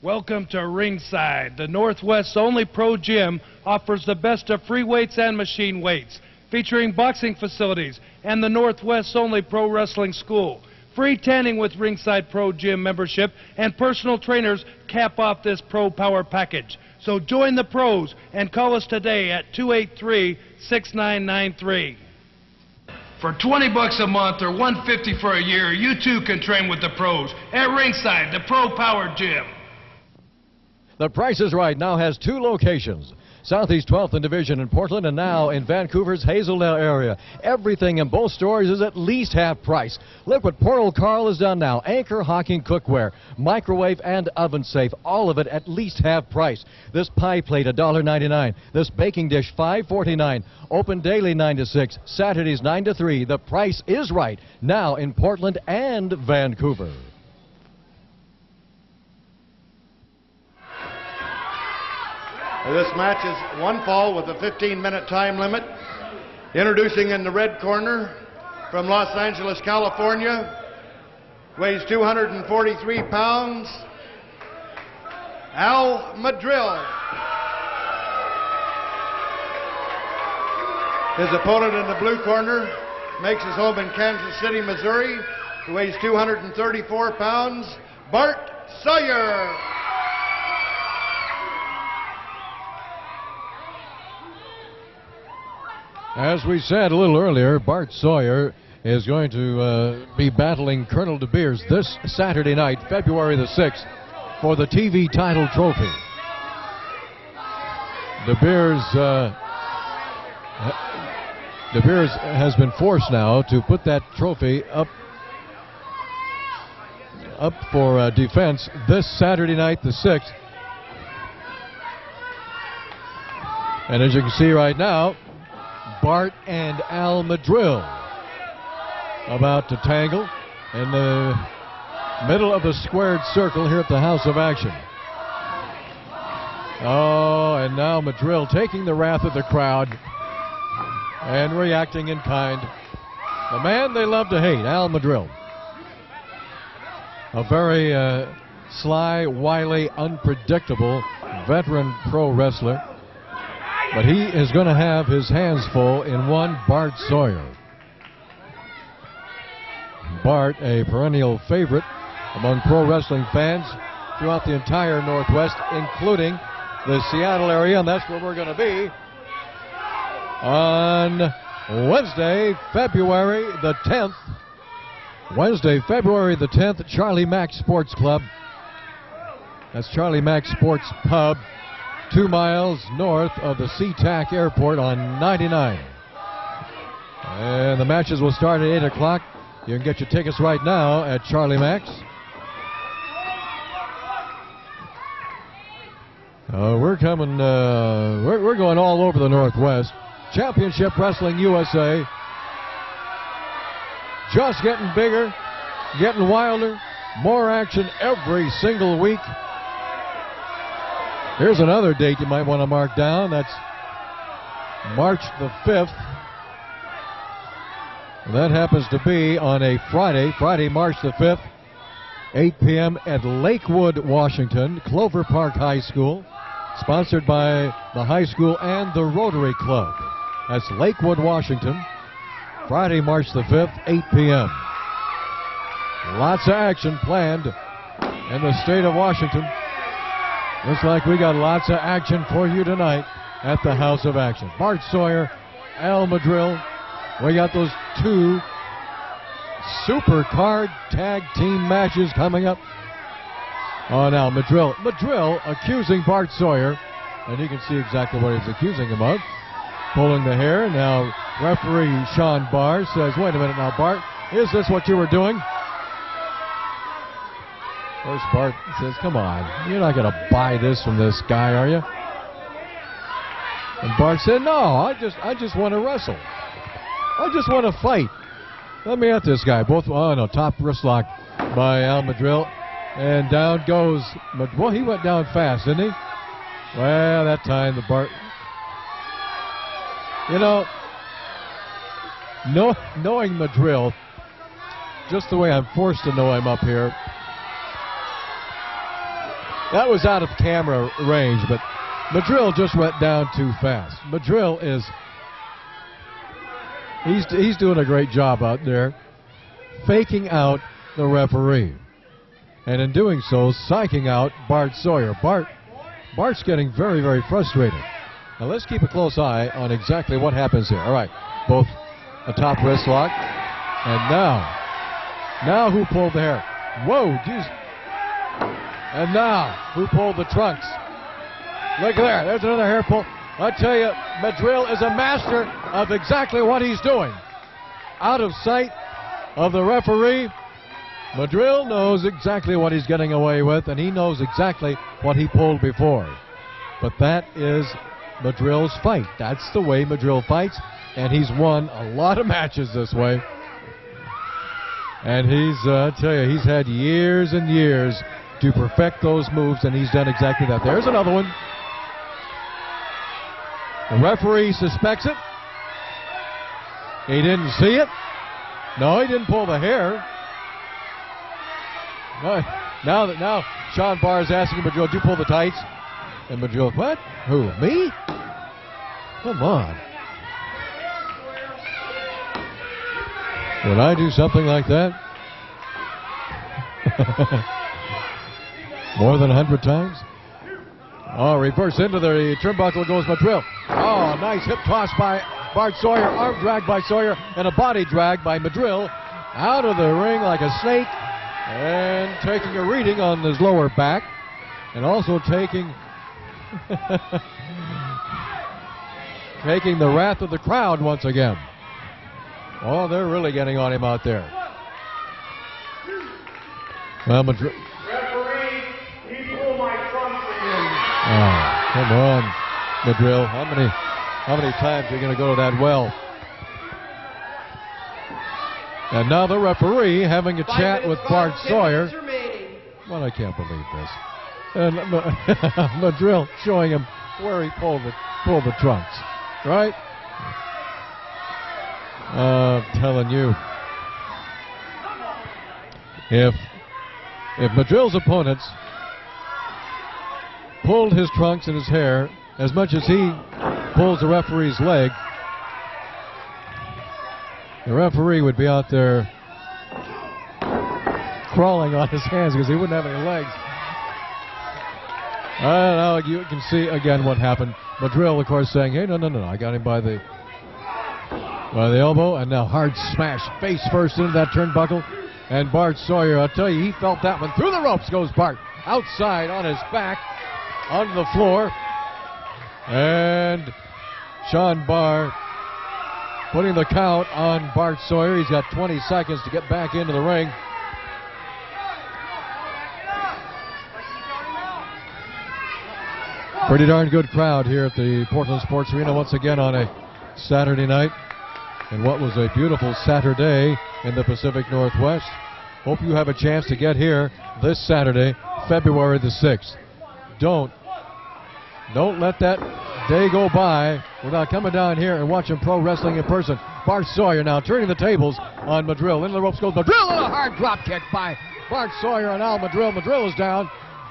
Welcome to Ringside. The Northwest's only pro gym offers the best of free weights and machine weights, featuring boxing facilities and the Northwest's only pro wrestling school. Free tanning with Ringside Pro Gym membership and personal trainers cap off this pro power package. So join the pros and call us today at 283-6993. For $20 a month or $150 for a year, you too can train with the pros at Ringside, the pro power gym. The Price is Right now has two locations, Southeast 12th and Division in Portland and now in Vancouver's Hazeldale area. Everything in both stores is at least half price. Look what poor old Carl has done now. Anchor Hocking cookware, microwave and oven safe, all of it at least half price. This pie plate $1.99, this baking dish $5.49, open daily 9 to 6, Saturdays 9 to 3. The Price is Right now in Portland and Vancouver. This match is one fall with a 15-minute time limit. Introducing in the red corner from Los Angeles, California, weighs 243 pounds, Al Madril. His opponent in the blue corner makes his home in Kansas City, Missouri, weighs 234 pounds, Bart Sawyer. As we said a little earlier, Bart Sawyer is going to be battling Colonel De Beers this Saturday night, February the 6th, for the TV title trophy. De Beers has been forced now to put that trophy up for defense this Saturday night, the 6th. And as you can see right now, Bart and Al Madril about to tangle in the middle of the squared circle here at the House of Action. Oh, and now Madril taking the wrath of the crowd and reacting in kind. The man they love to hate, Al Madril. A very sly, wily, unpredictable veteran pro wrestler. But he is going to have his hands full in one Bart Sawyer. Bart, a perennial favorite among pro wrestling fans throughout the entire Northwest, including the Seattle area, and that's where we're going to be on Wednesday, February the 10th. Wednesday, February the 10th, Charlie Mack Sports Club. That's Charlie Mack Sports Pub, 2 miles north of the SeaTac Airport on 99. And the matches will start at 8 o'clock. You can get your tickets right now at Charlie Mack's. We're going all over the Northwest. Championship Wrestling USA. Just getting bigger, getting wilder. More action every single week. Here's another date you might want to mark down. That's March the 5th. That happens to be on a Friday, March the 5th, 8 p.m. at Lakewood, Washington, Clover Park High School, sponsored by the high school and the Rotary Club. That's Lakewood, Washington, Friday, March the 5th, 8 p.m. Lots of action planned in the state of Washington. Looks like we got lots of action for you tonight at the House of Action. Bart Sawyer, Al Madril. We got those two super card tag team matches coming up. Oh, now Madril. Madril accusing Bart Sawyer, and you can see exactly what he's accusing him of. Pulling the hair. Now referee Sean Barr says, wait a minute now, Bart, is this what you were doing? First, Bart says, come on, you're not going to buy this from this guy, are you? And Bart said, no, I just want to wrestle. I just want to fight. Let me at this guy. Top wrist lock by Al Madril. And down goes, well, he went down fast, didn't he? Well, that time the Bart, you know, knowing Madril, just the way I'm forced to know him up here, That was out of camera range, but Madril just went down too fast. Madril is... He's doing a great job out there faking out the referee. And in doing so, psyching out Bart Sawyer. Bart's getting very, very frustrated. Now let's keep a close eye on exactly what happens here. All right, both a top wrist lock, and now who pulled the hair? Whoa, geez. And now who pulled the trunks? Look there, there's another hair pull. I tell you, Madril is a master of exactly what he's doing. Out of sight of the referee, Madril knows exactly what he's getting away with, and he knows exactly what he pulled before. But that is Madril's fight. That's the way Madril fights, and he's won a lot of matches this way. And he's, I tell you, he's had years and years to perfect those moves, and he's done exactly that. There's another one. The referee suspects it. He didn't see it. No, he didn't pull the hair. Now Sean Barr is asking Madril, "Do you pull the tights?" And Madril, "What? Who? Me? Come on. Would I do something like that?" More than 100 times. Oh, reverse into the turnbuckle goes Madril. Oh, nice hip toss by Bart Sawyer, arm drag by Sawyer, and a body drag by Madril. Out of the ring like a snake, and taking a reading on his lower back, and also taking the wrath of the crowd once again. Oh, they're really getting on him out there. Well, Madril. Oh, come on, Madril. How many times are you going to go to that well? And now the referee having a chat with Bart Sawyer. Well, I can't believe this. And Madril showing him where he pulled the trunks, right? I'm telling you, if Madril's opponents pulled his trunks and his hair as much as he pulls the referee's leg, the referee would be out there crawling on his hands because he wouldn't have any legs. I don't know, you can see again what happened. Madril, of course, saying, "Hey, no, I got him by the elbow," and now hard smash face first into that turnbuckle. And Bart Sawyer, I'll tell you, he felt that one. Through the ropes goes Bart, outside on his back, on the floor, and Sean Barr putting the count on Bart Sawyer. He's got 20 seconds to get back into the ring. Pretty darn good crowd here at the Portland Sports Arena once again on a Saturday night, and what was a beautiful Saturday in the Pacific Northwest. Hope you have a chance to get here this Saturday, February the 6th. Don't let that day go by without coming down here and watching pro wrestling in person. Bart Sawyer now turning the tables on Madril. Into the ropes goes Madril, and a hard drop kick by Bart Sawyer and Al Madril. Madril is down,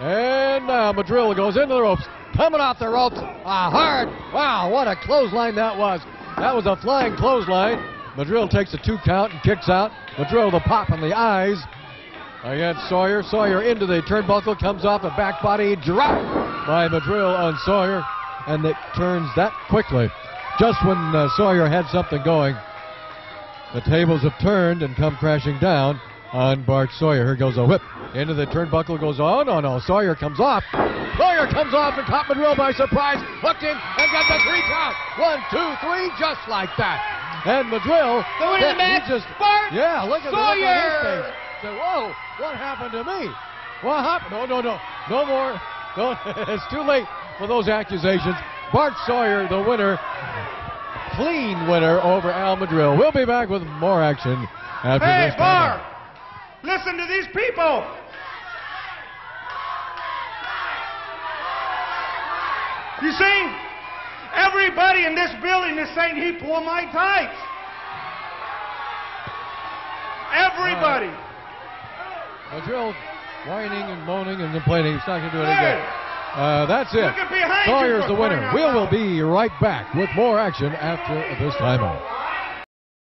and now Madril goes into the ropes. Coming off the ropes, a hard, wow, what a clothesline that was. That was a flying clothesline. Madril takes a 2 count and kicks out. Madril the pop in the eyes against Sawyer. Sawyer into the turnbuckle, comes off a back body drop by Madril on Sawyer, and it turns that quickly. Just when Sawyer had something going, the tables have turned and come crashing down on Bart Sawyer. Here goes a whip into the turnbuckle, goes on. Oh, no, Sawyer comes off. Sawyer comes off and caught Madril by surprise, hooked him and got the 3 count. 1, 2, 3, just like that. And Madril, the winner of the match, Bart Sawyer. Yeah, look at his face. Whoa, what happened to me? What happened? No more. No, it's too late for those accusations. Bart Sawyer, the winner, clean winner over Al Madril. We'll be back with more action after this. Hey, Barr, listen to these people. You see, everybody in this building is saying he pulled my tights. Everybody. Madril whining and moaning and complaining. He's not going to do it again. That's it. Sawyer's the winner. We will be right back with more action after this timeout.